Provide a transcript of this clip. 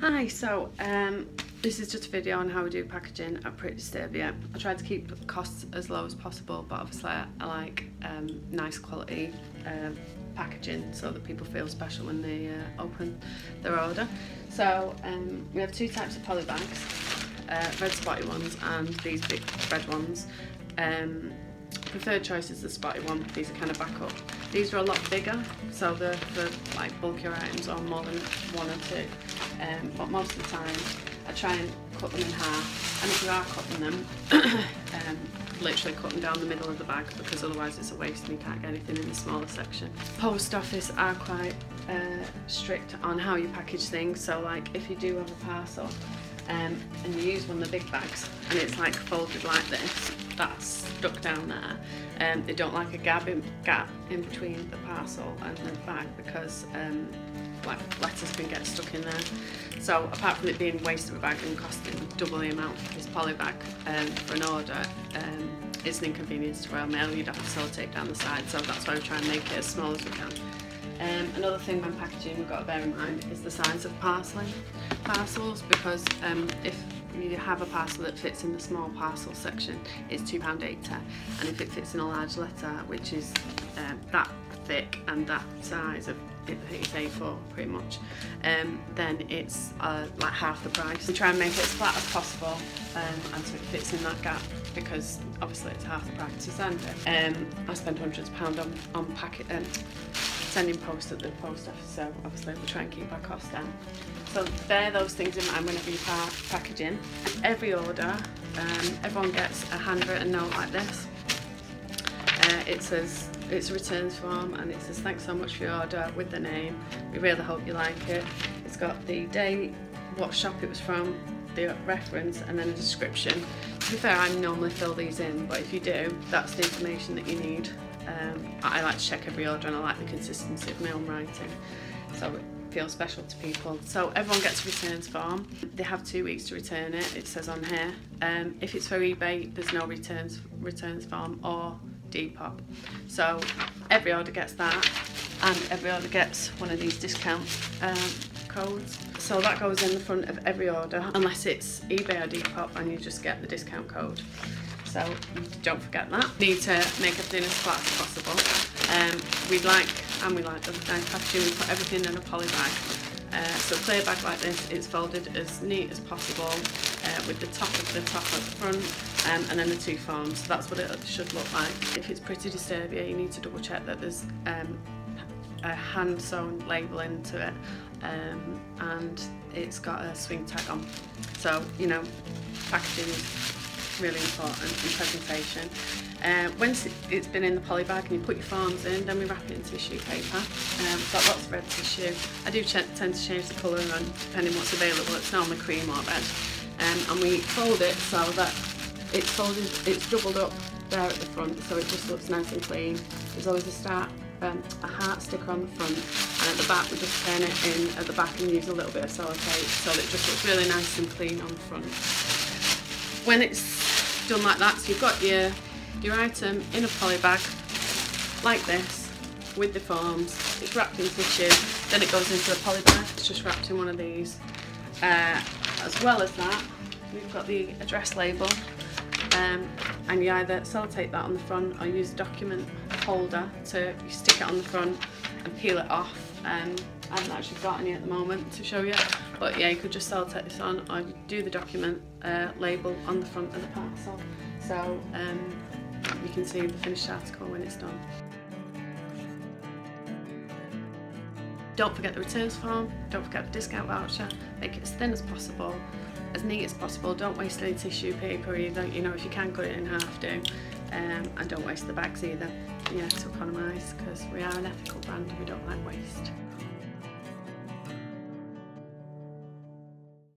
Hi, so this is just a video on how we do packaging at Pretty Disturbia. I tried to keep costs as low as possible, but obviously I like nice quality packaging so that people feel special when they open their order. So we have two types of poly bags, red spotty ones and these big red ones. Preferred choice is the spotty one. These are kind of backup. These are a lot bigger, so they're for like bulkier items or more than one or two. But most of the time I try and cut them in half, and if you are cutting them, literally cut them down the middle of the bag, because otherwise it's a waste and you can't get anything in the smaller section. Post office are quite strict on how you package things, so like if you do have a parcel and you use one of the big bags and it's like folded like this, that's stuck down there, and they don't like a gap in between the parcel and the bag, because like letters can get stuck in there. So apart from it being a waste of a bag and costing double the amount for this poly bag for an order, it's an inconvenience to Royal Mail. You'd have to sellotape tape down the side, so that's why we try and make it as small as we can. Another thing when packaging we've got to bear in mind is the size of parcels, because if you have a parcel that fits in the small parcel section, it's £2.80, and if it fits in a large letter, which is that thick and that size of it's A4 pretty much, then it's like half the price. We try and make it as flat as possible, and so it fits in that gap, because obviously it's half the price to send it. I spend hundreds of pounds on sending post at the post office, so obviously we try and keep our costs down. So bear those things in mind whenever you packaging. Every order, everyone gets a handwritten note like this. It says it's a returns form, and it says thanks so much for your order with the name. We really hope you like it. It's got the date, what shop it was from, the reference, and then a description. To be fair, I normally fill these in, but if you do, that's the information that you need. I like to check every order, and I like the consistency of my own writing, so it feels special to people. So everyone gets a returns form. They have 2 weeks to return it. It says on here. If it's for eBay, there's no returns form or Depop. So every order gets that, and every order gets one of these discount codes. So that goes in the front of every order, unless it's eBay or Depop, and you just get the discount code. So don't forget that. You need to make everything as flat as possible. We like the packaging. We put everything in a poly bag. So clear bag like this, it's folded as neat as possible, with the top of the top at the front, and then the two forms. So that's what it should look like. If it's Pretty Disturbia, you need to double check that there's a hand sewn label into it, and it's got a swing tag on. So you know, packaging is really important in presentation. Once it's been in the poly bag and you put your forms in, then we wrap it in tissue paper. We've got lots of red tissue. I do tend to change the colour, and depending what's available, it's normally cream or red. And we fold it so that it's folded, it's doubled up there at the front, so it just looks nice and clean. There's always a heart sticker on the front, and at the back we just turn it in at the back and use a little bit of sellotape, so that it just looks really nice and clean on the front. When it's done like that, so you've got your item in a poly bag like this with the forms, it's wrapped in tissue, then it goes into a poly bag, it's just wrapped in one of these. As well as that, we've got the address label, and you either sellotape that on the front or use a document holder to stick it on the front and peel it off. I haven't actually got any at the moment to show you, but yeah, you could just sellotape this on, or you do the document label on the front of the parcel, so you can see the finished article when it's done. Don't forget the returns form, don't forget the discount voucher. Make it as thin as possible, as neat as possible. Don't waste any tissue paper either, you know, if you can cut it in half, do. And don't waste the bags either, you know, to economise, because we are an ethical brand and we don't like waste.